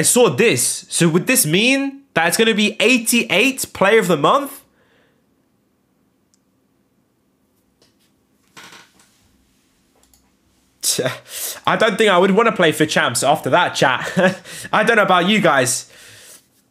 I saw this. So would this mean that it's going to be 88 player of the month? I don't think I would want to play for champs after that, chat. I don't know about you guys.